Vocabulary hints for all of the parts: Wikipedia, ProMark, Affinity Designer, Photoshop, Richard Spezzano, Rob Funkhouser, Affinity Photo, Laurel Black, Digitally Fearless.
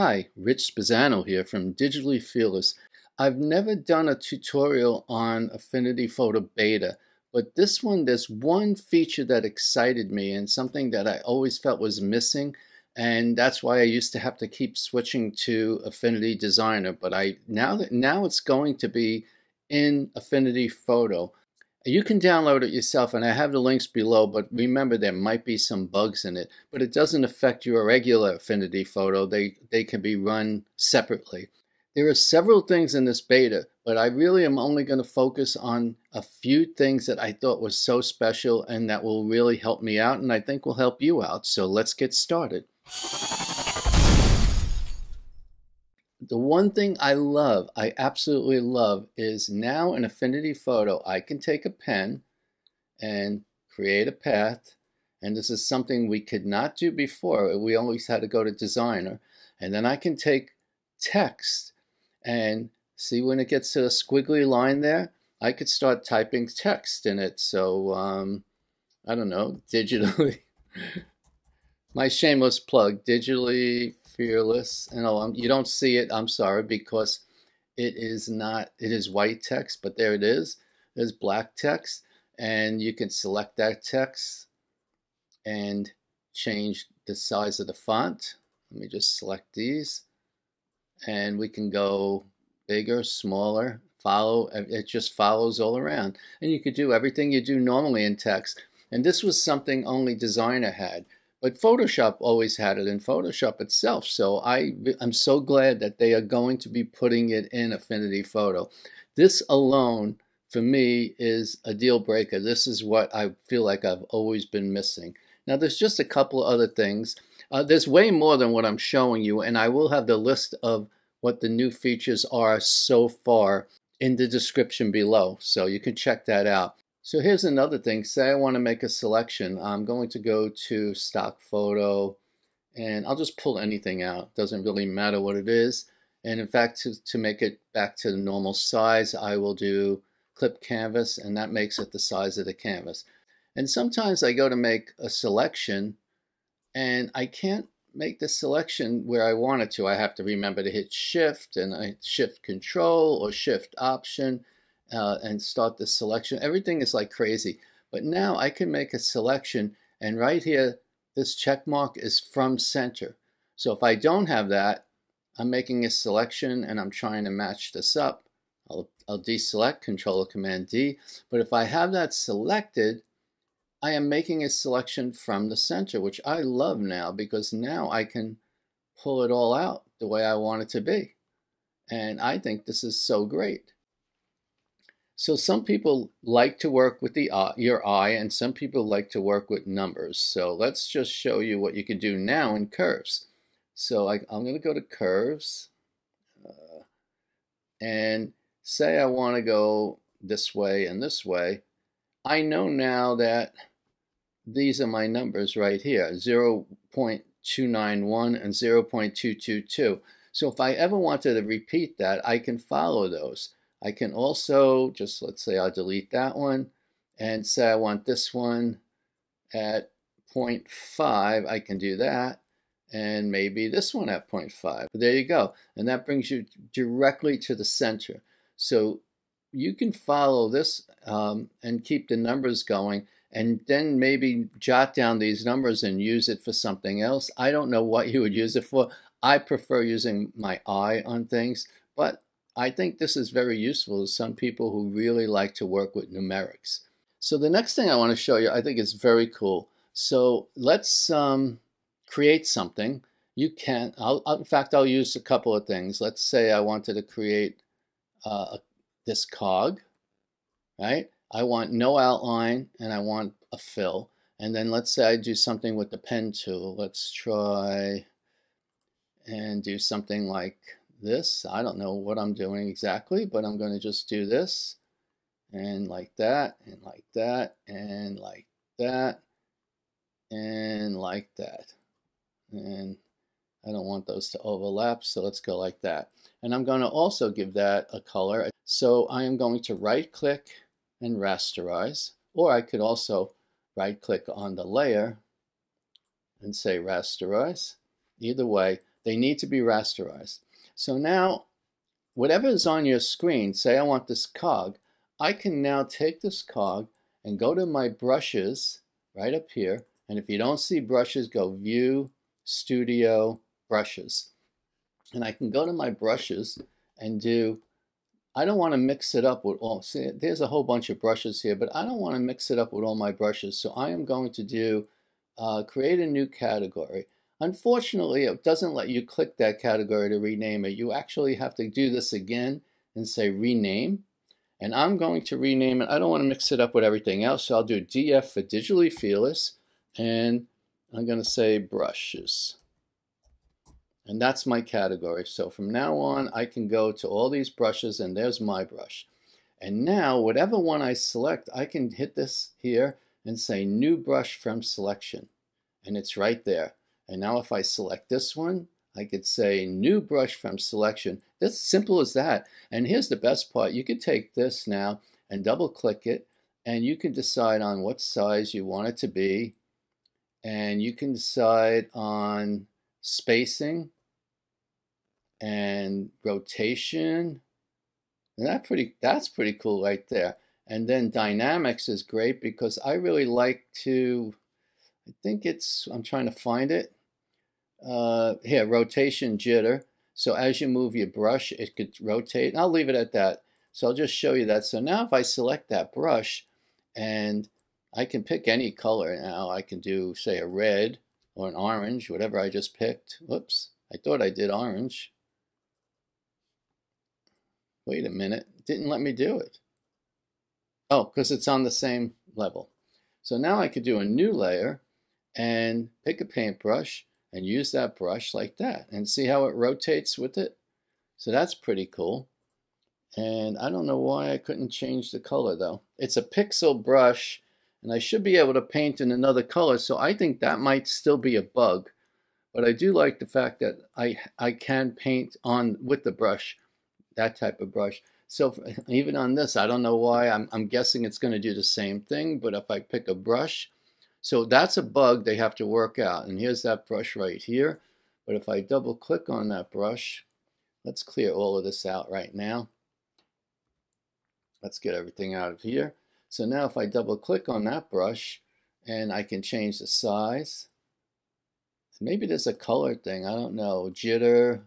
Hi, Rich Spezzano here from Digitally Fearless. I've never done a tutorial on Affinity Photo Beta, but this one, there's one feature that excited me and something that I always felt was missing, and that's why I used to have to keep switching to Affinity Designer, but now it's going to be in Affinity Photo. You can download it yourself, and I have the links below, but remember there might be some bugs in it. But it doesn't affect your regular Affinity Photo. They can be run separately. There are several things in this beta, but I really am only going to focus on a few things that I thought was so special and that will really help me out, and I think will help you out. So let's get started. The one thing I absolutely love, is now in Affinity Photo, I can take a pen and create a path. And this is something we could not do before. We always had to go to Designer. And then I can take text and see when it gets to the squiggly line there, I could start typing text in it. So, I don't know, digitally. My shameless plug, Digitally Fearless. And oh, you don't see it, I'm sorry, because it is white text, but there it is. There's black text, and you can select that text and change the size of the font. Let me just select these, and we can go bigger, smaller, follow. It just follows all around. And you could do everything you do normally in text. And this was something only Designer had. But Photoshop always had it in Photoshop itself, so I'm so glad that they are going to be putting it in Affinity Photo. This alone, for me, is a deal breaker. This is what I feel like I've always been missing. Now, there's just a couple of other things. There's way more than what I'm showing you, and I will have the list of what the new features are so far in the description below, so you can check that out. So here's another thing. Say I want to make a selection. I'm going to go to stock photo, and I'll just pull anything out. Doesn't really matter what it is. And in fact, to make it back to the normal size, I will do clip canvas, and that makes it the size of the canvas. And sometimes I go to make a selection, and I can't make the selection where I want it to. I have to remember to hit Shift, and I Shift Control or Shift Option. And start the selection. Everything is like crazy. But now I can make a selection, and right here, this check mark is from center. So if I don't have that, I'm making a selection and I'm trying to match this up. I'll deselect, Control or Command D. But if I have that selected, I am making a selection from the center, which I love now, because now I can pull it all out the way I want it to be. And I think this is so great. So some people like to work with your eye, and some people like to work with numbers. So let's just show you what you can do now in curves. So I'm going to go to curves, and say I want to go this way and this way. I know now that these are my numbers right here, 0.291 and 0.222. So if I ever wanted to repeat that, I can follow those. I can also just, let's say I'll delete that one, and say I want this one at 0.5. I can do that, and maybe this one at 0.5. There you go. And that brings you directly to the center. So you can follow this and keep the numbers going, and then maybe jot down these numbers and use it for something else. I don't know what you would use it for. I prefer using my eye on things, but I think this is very useful to some people who really like to work with numerics. So the next thing I want to show you, I think is very cool. So let's create something. You can, in fact, I'll use a couple of things. Let's say I wanted to create this cog, right? I want no outline, and I want a fill. And then let's say I do something with the pen tool. Let's try and do something like this. I don't know what I'm doing exactly, but I'm going to just do this, and like that, and like that, and like that, and like that. And I don't want those to overlap, so let's go like that. And I'm going to also give that a color. So I am going to right click and rasterize, or I could also right click on the layer and say rasterize. Either way, They need to be rasterized. So now, whatever is on your screen, say I want this cog, I can now take this cog and go to my brushes right up here. And if you don't see brushes, go View, Studio, Brushes. And I can go to my brushes and do, I don't want to mix it up with all, see, there's a whole bunch of brushes here, but I don't want to mix it up with all my brushes. So I am going to do, create a new category. Unfortunately, it doesn't let you click that category to rename it. You actually have to do this again and say rename. And I'm going to rename it. I don't want to mix it up with everything else. So I'll do DF for Digitally Fearless. And I'm going to say brushes. And that's my category. So from now on, I can go to all these brushes, and there's my brush. And now, whatever one I select, I can hit this here and say New Brush from Selection. And it's right there. And now if I select this one, I could say New Brush from Selection. That's simple as that. And here's the best part. You could take this now and double-click it, and you can decide on what size you want it to be. And you can decide on spacing and rotation. And that's pretty cool right there. And then dynamics is great because I really like to, I think it's, I'm trying to find it. Here, rotation jitter. So as you move your brush, it could rotate. And I'll leave it at that. So I'll just show you that. So now if I select that brush, and I can pick any color now. I can do, say, a red or an orange, whatever I just picked. Whoops, I thought I did orange. Wait a minute, it didn't let me do it. Oh, because it's on the same level. So now I could do a new layer and pick a paintbrush and use that brush like that and see how it rotates with it. So that's pretty cool. And I don't know why I couldn't change the color though. It's a pixel brush. And I should be able to paint in another color, so I think that might still be a bug. But I do like the fact that I can paint on with the brush, that type of brush. So even on this, I don't know why. I'm guessing it's going to do the same thing, but if I pick a brush. So that's a bug they have to work out. And here's that brush right here. But if I double click on that brush, let's clear all of this out right now. Let's get everything out of here. So now if I double click on that brush, and I can change the size. Maybe there's a color thing, I don't know. Jitter,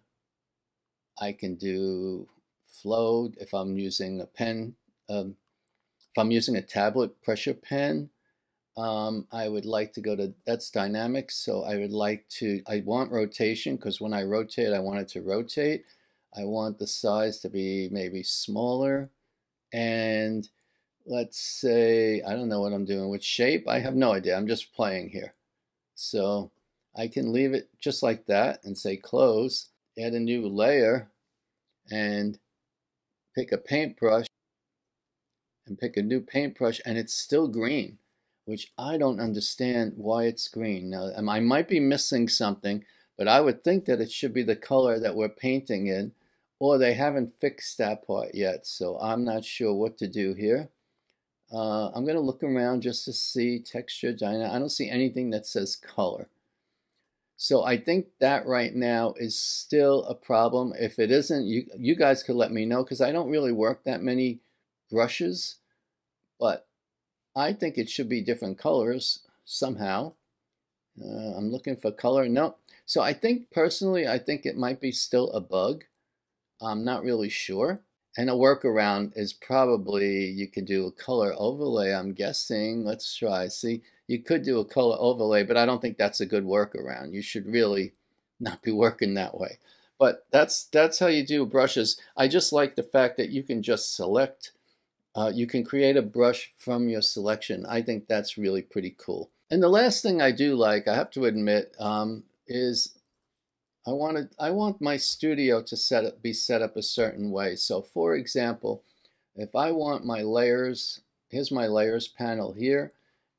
I can do flow if I'm using a pen. If I'm using a tablet pressure pen, I would like to go to, that's dynamics. So I would like to, I want rotation because when I rotate, I want it to rotate. I want the size to be maybe smaller. And let's say, I don't know what I'm doing with shape. I have no idea. I'm just playing here. So I can leave it just like that and say close, add a new layer, and pick a paintbrush, and pick a new paintbrush, and it's still green, which I don't understand why it's green. Now, I might be missing something, but I would think that it should be the color that we're painting in, or they haven't fixed that part yet, so I'm not sure what to do here. I'm going to look around just to see texture. I don't see anything that says color. So I think that right now is still a problem. If it isn't, you guys could let me know because I don't really work that many brushes. But I think it should be different colors somehow. I'm looking for color. No. So I think personally, I think it might be still a bug. I'm not really sure. And a workaround is probably you can do a color overlay, I'm guessing. Let's try. See, you could do a color overlay, but I don't think that's a good workaround. You should really not be working that way. But that's how you do brushes. I just like the fact that you can just select. You can create a brush from your selection. I think that's really pretty cool. And the last thing I do like, I have to admit, is I want my studio to be set up a certain way. So for example, if I want my layers, here's my layers panel here,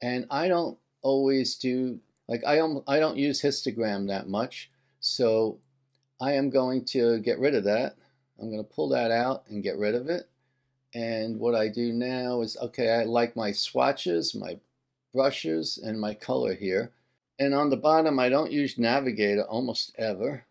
and I don't always do, like I don't use histogram that much, so I am going to get rid of that. I'm going to pull that out and get rid of it. And what I do now is, okay, I like my swatches, my brushes, and my color here. And on the bottom, I don't use Navigator almost ever.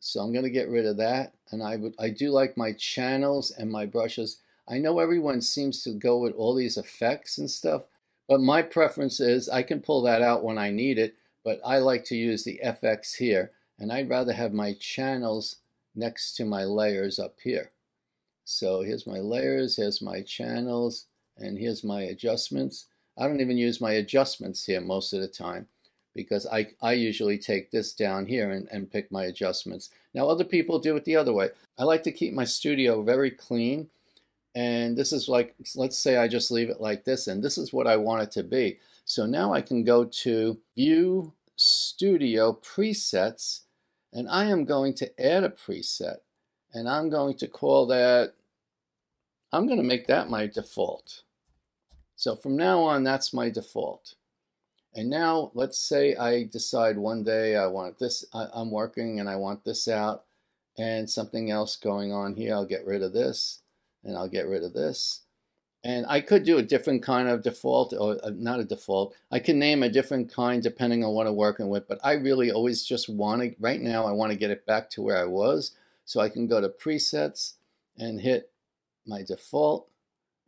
So I'm going to get rid of that. And I do like my channels and my brushes. I know everyone seems to go with all these effects and stuff, but my preference is I can pull that out when I need it, but I like to use the FX here, and I'd rather have my channels next to my layers up here. So here's my layers, here's my channels, and here's my adjustments. I don't even use my adjustments here most of the time, because I usually take this down here and pick my adjustments. Now other people do it the other way. I like to keep my studio very clean, and this is like, let's say I just leave it like this, and this is what I want it to be. So now I can go to View, Studio, Presets, and I am going to add a preset, and I'm going to call that, I'm going to make that my default. So from now on, that's my default. And now let's say I decide one day I want this, I'm working and I want this out, and something else going on here, I'll get rid of this. And I'll get rid of this. And I could do a different kind of default, or not a default. I can name a different kind depending on what I'm working with, but I really always just want to, right now I want to get it back to where I was. So I can go to presets and hit my default,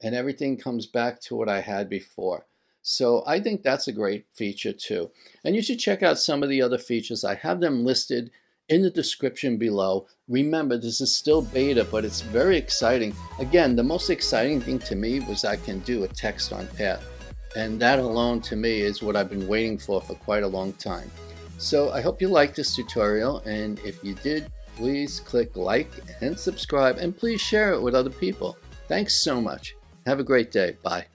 and everything comes back to what I had before. So I think that's a great feature too. And you should check out some of the other features. I have them listed in the description below. Remember, this is still beta, but it's very exciting. Again, the most exciting thing to me was I can do a text on path. And that alone to me is what I've been waiting for quite a long time. So I hope you liked this tutorial, and if you did, please click like and subscribe, and please share it with other people. Thanks so much. Have a great day. Bye.